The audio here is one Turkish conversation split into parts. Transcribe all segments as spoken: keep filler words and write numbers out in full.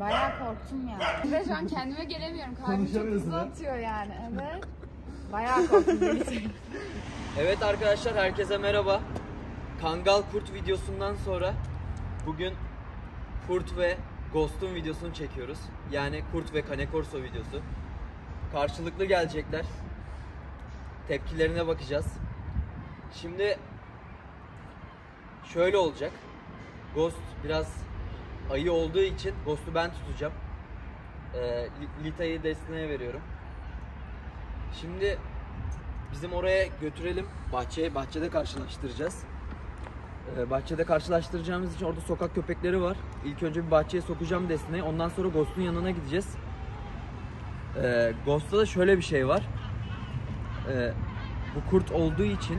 Bayağı korktum ya. Ben şu an kendime gelemiyorum. Kalbim çok hızlı atıyor yani. Evet. Bayağı korktum. Evet arkadaşlar, herkese merhaba. Kangal Kurt videosundan sonra bugün Kurt ve Ghost'un videosunu çekiyoruz. Yani Kurt ve Cane Corso videosu. Karşılıklı gelecekler. Tepkilerine bakacağız. Şimdi şöyle olacak. Ghost biraz ayı olduğu için Ghost'u ben tutacağım. Ee, Lita'yı Destine'ye veriyorum. Şimdi bizim oraya götürelim. Bahçeye, bahçede karşılaştıracağız. Ee, bahçede karşılaştıracağımız için orada sokak köpekleri var. İlk önce bir bahçeye sokacağım Destine'yi. Ondan sonra Ghost'un yanına gideceğiz. Ee, Ghost'ta da şöyle bir şey var. Ee, bu kurt olduğu için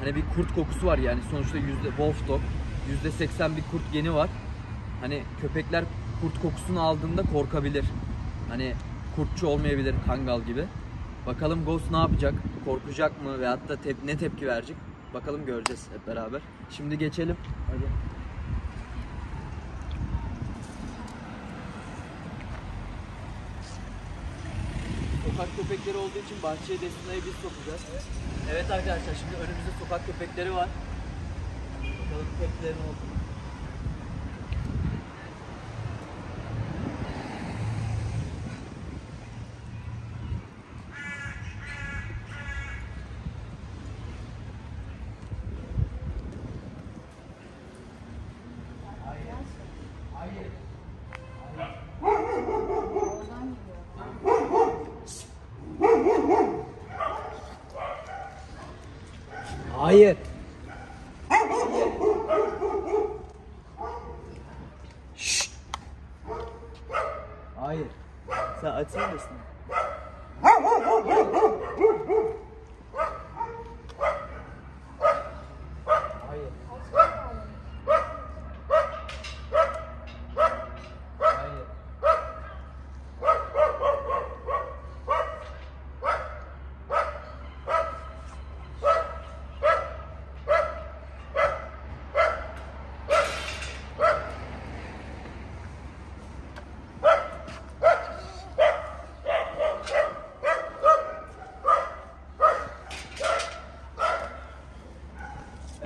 hani bir kurt kokusu var yani. Sonuçta yüzde, Wolf Dog yüzde seksen bir kurt geni var. Hani köpekler kurt kokusunu aldığında korkabilir. Hani kurtçu olmayabilir Kangal gibi. Bakalım Ghost ne yapacak? Korkacak mı? Ve hatta tep ne tepki verecek? Bakalım, göreceğiz hep beraber. Şimdi geçelim. Hadi. Sokak köpekleri olduğu için bahçeye Destine'yi biz sokacağız. Evet. Evet arkadaşlar, şimdi önümüzde sokak köpekleri var. Bakalım tepkileri ne oldu? Hayır. Şşt. Hayır. Sen açsana mısın? Hayır.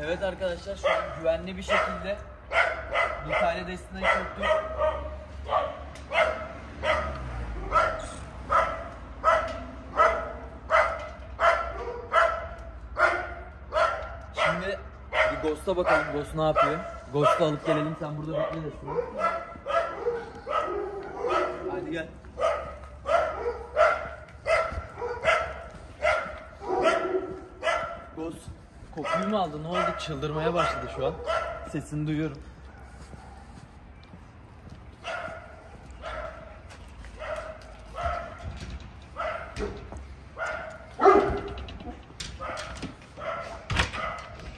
Evet arkadaşlar, şu an güvenli bir şekilde bir tane Destine'yi soktuk. Şimdi bir Ghost'a bakalım, Ghost ne yapıyor? Ghost'u alıp gelelim, sen burada bekle Destine. Hadi gel. Ghost kokuyu mu aldı? Ne oldu? Çıldırmaya başladı şu an. Sesini duyuyorum.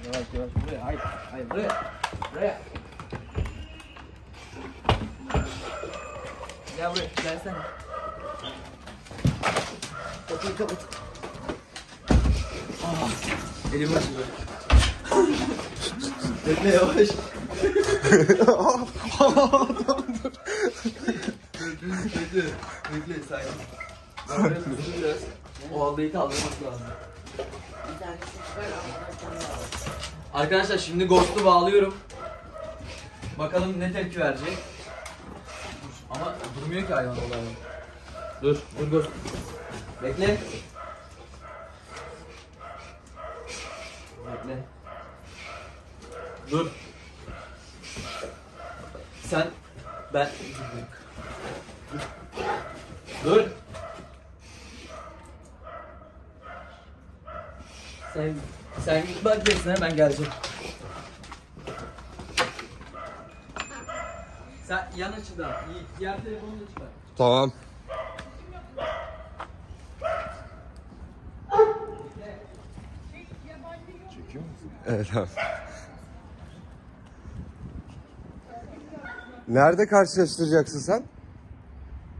Yavaş yavaş buraya. Hayır, hayır buraya. Buraya. Gel buraya. Gelsene. Kapıyı kapat. Ah. Elim açılıyor. Bekle yavaş. Bekle, bekle, sakin. Ben böyle tutun biraz. O halıyı kaldırmak lazım. Arkadaşlar şimdi Ghost'u bağlıyorum. Bakalım ne tepki verecek. Ama durmuyor ki hayvan olayla. Dur, dur Ghost. Bekle. Ne? Dur. Sen, ben. Dur. Sen, sen git bak Destine, ben geleceğim. Sen yan açıdan, diğer telefonunu da çıkar. Tamam. Evet abi. Nerede karşılaştıracaksın sen?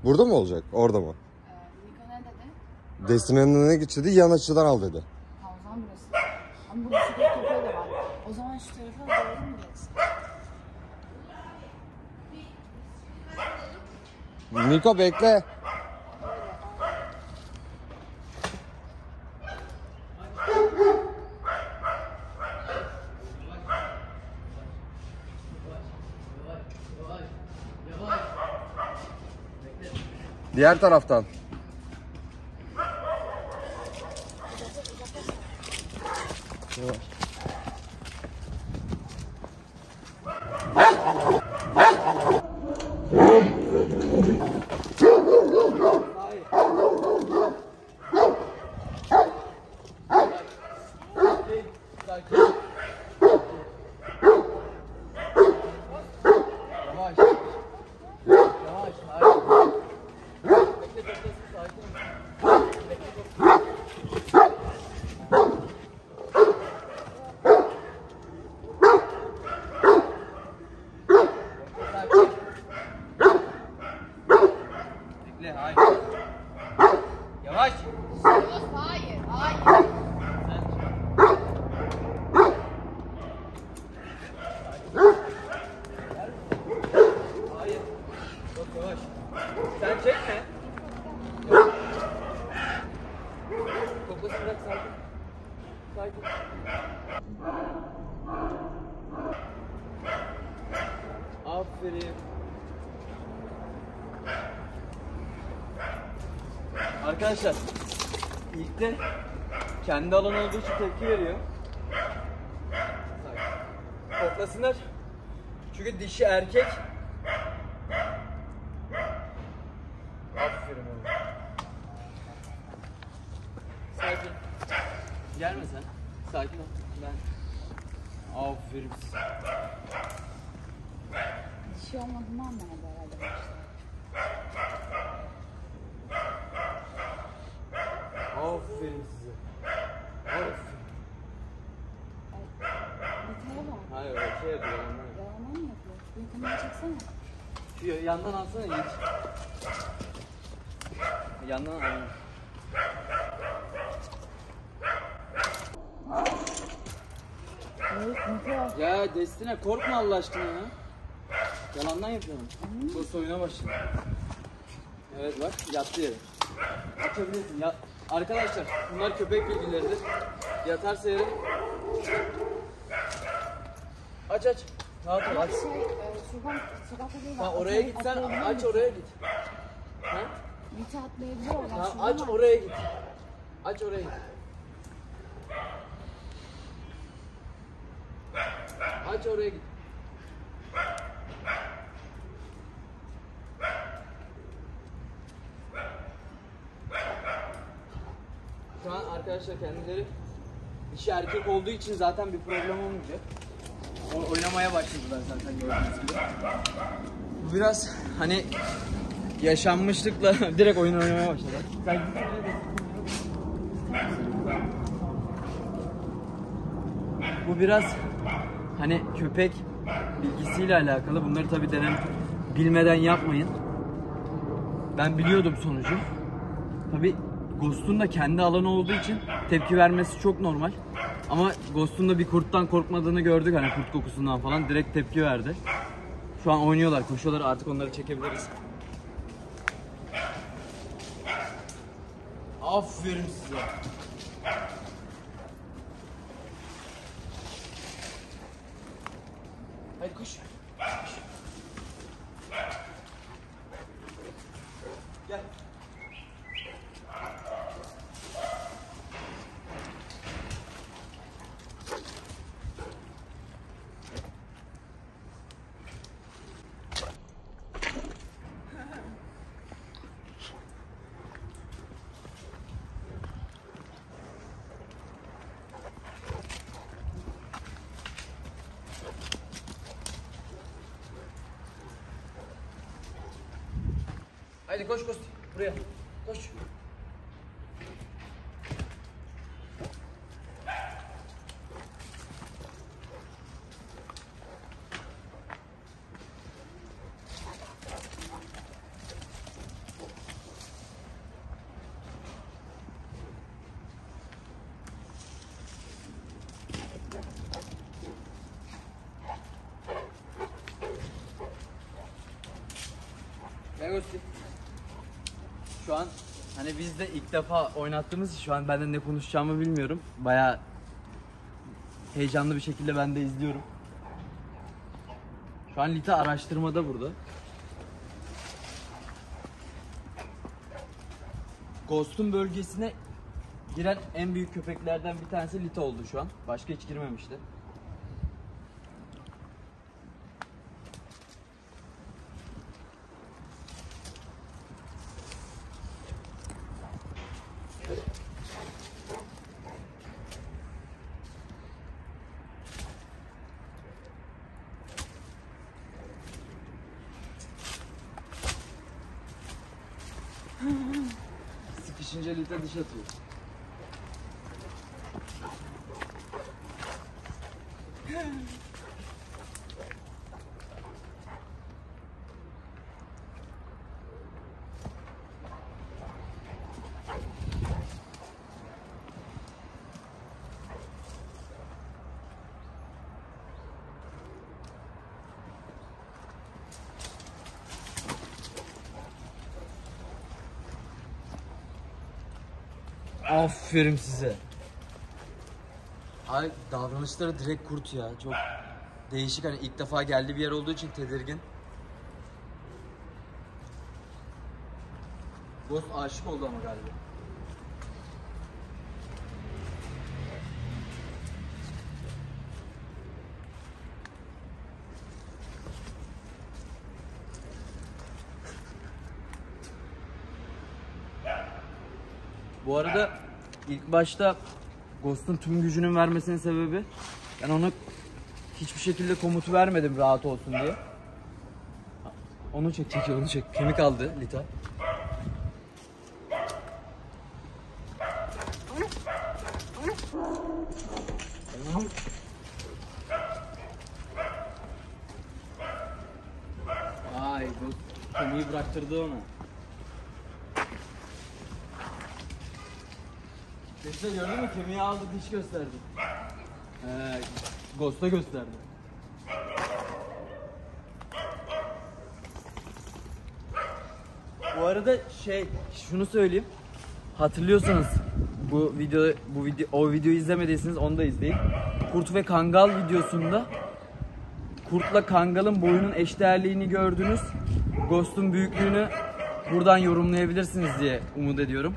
Burada mı olacak? Orada mı? Ee, Niko ne dedi? Destine'nin önüne git dedi, yan açıdan al dedi. Tamam, o zaman burası. Ama burası bir köpeği de var. O zaman şu telefon doğru mu yoksa? Niko bekle. Diğer taraftan. Yavaş. Arkadaşlar, ilk de kendi alanı olduğu için tepki veriyor. Koklasınlar. Çünkü dişi erkek. Aferin oğlum. Sakin. Gelme sen. Sakin ol. Ben. Aferin. Dişi olmadığını anlamadı herhalde. Aferin size. Aferin. Lita'ya bak. Hayır, o şey yapıyor. Yalanan mı yapıyor? Yakından çeksene. Şu yandan alsana Yiğit. Yandan alsana. Evet, Niko. Ya Destine korkma Allah aşkına ya. Yalandan yapıyorum. Bu soyuna başladı. Evet bak, yattı yere. Atabilirsin ya. Arkadaşlar bunlar köpek bilgileridir. Yatarsa yere. Aç aç. Rahat ol aç. Ha, oraya git sen aç oraya git. Ha? Lita atlayabiliyor. Aç oraya git. Aç oraya git. Aç oraya git. Şu an arkadaşlar kendileri dişi erkek olduğu için zaten bir problem olmayacak. O, oynamaya başladılar zaten gördüğünüz gibi. Bu biraz hani yaşanmışlıkla direkt oyun oynamaya başladılar. Ben bu biraz hani köpek bilgisiyle alakalı. Bunları tabii denem bilmeden yapmayın. Ben biliyordum sonucu. Tabii Ghost'un da kendi alanı olduğu için tepki vermesi çok normal. Ama Ghost'un da bir kurttan korkmadığını gördük, hani kurt kokusundan falan direkt tepki verdi. Şu an oynuyorlar, koşuyorlar, artık onları çekebiliriz. Aferin size. Hadi koş. Gel. Hadi koş koş buraya koş. Ne Ghost'cim? Şu an hani biz de ilk defa oynattığımız için şu an benden ne konuşacağımı bilmiyorum. Bayağı heyecanlı bir şekilde ben de izliyorum. Şu an Lita araştırmada burada. Ghost'un bölgesine giren en büyük köpeklerden bir tanesi Lita oldu şu an. Başka hiç girmemişti. Sıkışınca Lita dış atıyor. Aferin size. Ay davranışları direkt kurt ya. Çok değişik, hani ilk defa geldi bir yer olduğu için tedirgin. Ghost aşık oldu ama galiba. Bu arada ilk başta Ghost'un tüm gücünün vermesinin sebebi, ben ona hiçbir şekilde komutu vermedim rahat olsun diye. Onu çek, çek, onu çek. Kemik aldı Lita. Vay, Ghost kemiği bıraktırdı onu. Dişte gördün mü? Kemiği aldı, diş gösterdi. Ee, Ghost'a gösterdi. Bu arada şey, şunu söyleyeyim. Hatırlıyorsanız bu video, bu video, o videoyu izlemediyseniz onu da izleyin. Kurt ve Kangal videosunda Kurt'la Kangal'ın boyunun eşdeğerliğini gördünüz. Ghost'un büyüklüğünü buradan yorumlayabilirsiniz diye umut ediyorum.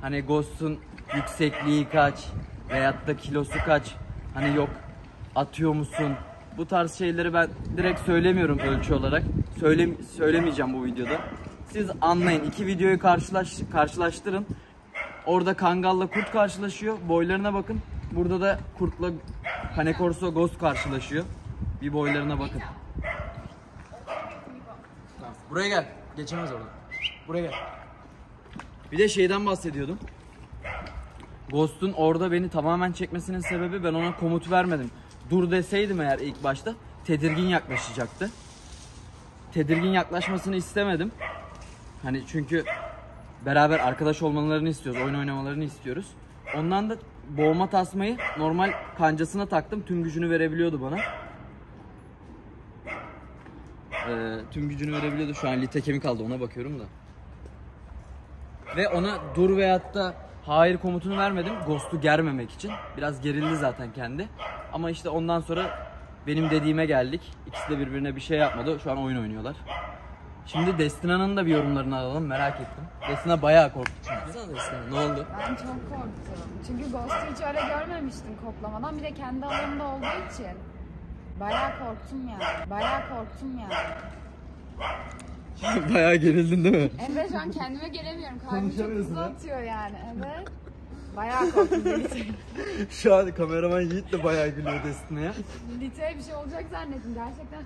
Hani Ghost'un yüksekliği kaç veyahut da kilosu kaç, hani yok atıyor musun, bu tarz şeyleri ben direkt söylemiyorum ölçü olarak. Söyle, söylemeyeceğim bu videoda. Siz anlayın, iki videoyu karşılaş, karşılaştırın. Orada Kangal'la Kurt karşılaşıyor, boylarına bakın. Burada da Kurt'la Cane Corso Ghost karşılaşıyor, bir boylarına bakın. Buraya gel, geçemez orada. Buraya gel. Bir de şeyden bahsediyordum. Ghost'un orada beni tamamen çekmesinin sebebi, ben ona komut vermedim. Dur deseydim eğer ilk başta tedirgin yaklaşacaktı. Tedirgin yaklaşmasını istemedim. Hani çünkü beraber arkadaş olmalarını istiyoruz, oyun oynamalarını istiyoruz. Ondan da boğma tasmayı normal kancasına taktım. Tüm gücünü verebiliyordu bana. Ee, tüm gücünü verebiliyordu. Şu an Lita kemik aldı, ona bakıyorum da. Ve ona dur veyahut da hayır komutunu vermedim, Ghost'u germemek için. Biraz gerildi zaten kendi. Ama işte ondan sonra benim dediğime geldik. İkisi de birbirine bir şey yapmadı. Şu an oyun oynuyorlar. Şimdi Destine'nin da bir yorumlarını alalım. Merak ettim. Destine bayağı korktu çünkü. Destine, ne oldu? Ben çok korktum. Çünkü Ghost'u hiç öyle görmemiştim koklamadan. Bir de kendi alanımda olduğu için. Bayağı korktum yani. Bayağı korktum yani. Bayağı gerildin değil mi? Evet, şu an kendime gelemiyorum. Kalbim çok hızlı atıyor yani. Evet. Bayağı korktum. Şu an kameraman Yiğit de bayağı gülüyor Destine'ye. Lita'ya bir şey olacak zannettim. Gerçekten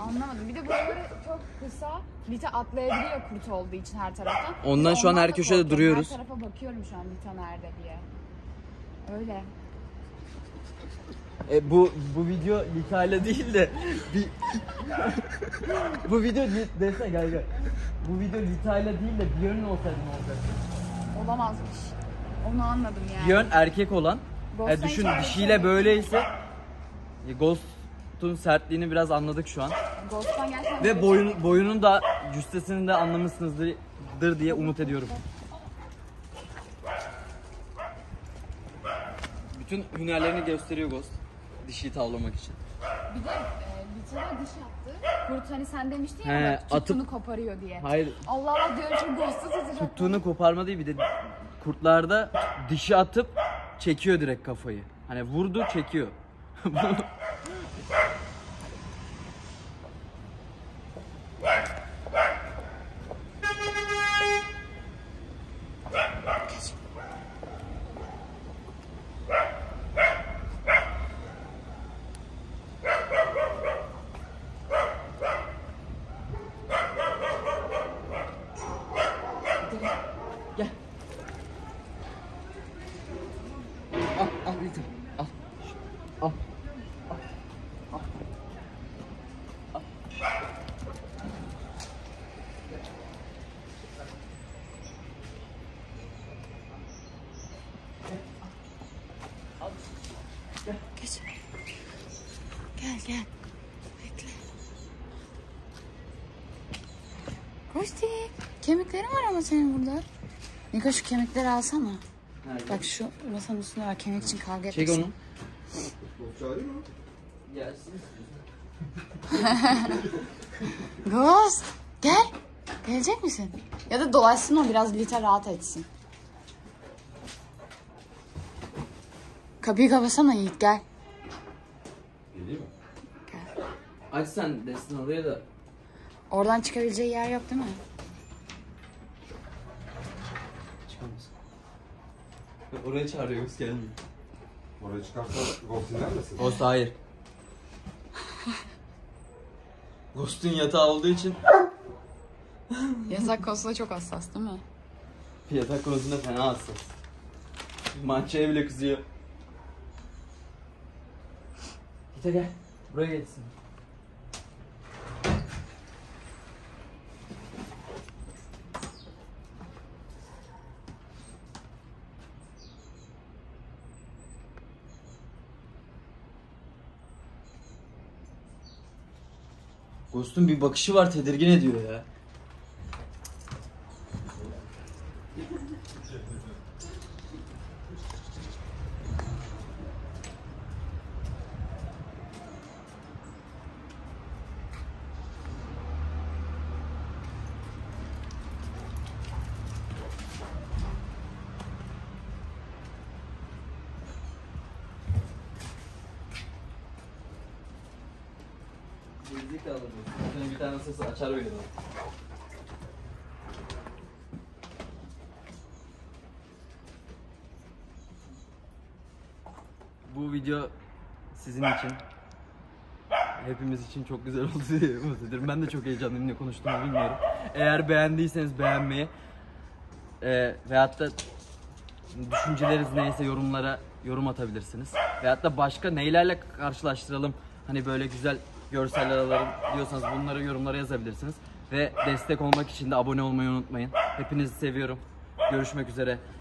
anlamadım. Bir de buraları çok kısa. Lita atlayabiliyor kurt olduğu için her taraftan. Ondan şu an her köşede duruyoruz. Her tarafa bakıyorum şu an Lita nerede diye. Öyle. E, bu bu video Lita'yla değil de bir... bu video Destine gel gel. Bu video Lita'yla değil de Björn'ün olsaydı ne olacaktı? Olamazmış. Onu anladım yani. Björn erkek olan. E, düşün dişiyle böyleyse, Ghost Kurt'un sertliğini biraz anladık şu an. Ghost'tan gerçekten. Ve boyun, boyunun da cüssesini de anlamışsınızdır diye umut ediyorum. Bütün hünerlerini gösteriyor Ghost. Dişiyi tavlamak için. Bir de Lita'da diş yaptı. Kurt hani sen demiştin ya, he, tuttuğunu atıp koparıyor diye. Hayır. Allah Allah diyorum çünkü Ghost'u tutacak. Tuttuğunu koparma değil, bir de kurtlarda dişi atıp çekiyor direkt kafayı. Hani vurdu çekiyor. Kemiklerin var ama senin burada. Niko şu kemikleri alsana. Nerede? Bak şu masanın üstünde var, kemik için kavga etmesin. Çek onu. Ghost gel. Gelecek misin? Ya da dolaşsın o biraz, Lita rahat etsin. Kapıyı kapasana Yiğit, gel. Geliyor mu? Gel. Aç sen Destine oraya da. Oradan çıkabileceği yer yok değil mi? Oraya çağırıyor, Ghost gelmiyor. Oraya çıkarsa Ghost iner misin? Ghost hayır. Ghost'un yatağı olduğu için. Yatak konusunda çok hassas değil mi? Yatak konusunda fena hassas. Mançaya bile kızıyor. Git gel. Buraya gelsin. Ghost'un bir bakışı var, tedirgin ediyor ya. Bir tane ses açar böyle. Bu video sizin için, hepimiz için çok güzel oldu diye umut ediyorum. Ben de çok heyecanlıyım, ne konuştuğumu bilmiyorum. Eğer beğendiyseniz beğenmeyi e, veyahut da düşünceleriniz neyse yorumlara yorum atabilirsiniz. Veyahut da başka neylerle karşılaştıralım, hani böyle güzel görseller alalım diyorsanız bunları yorumlara yazabilirsiniz. Ve destek olmak için de abone olmayı unutmayın. Hepinizi seviyorum. Görüşmek üzere.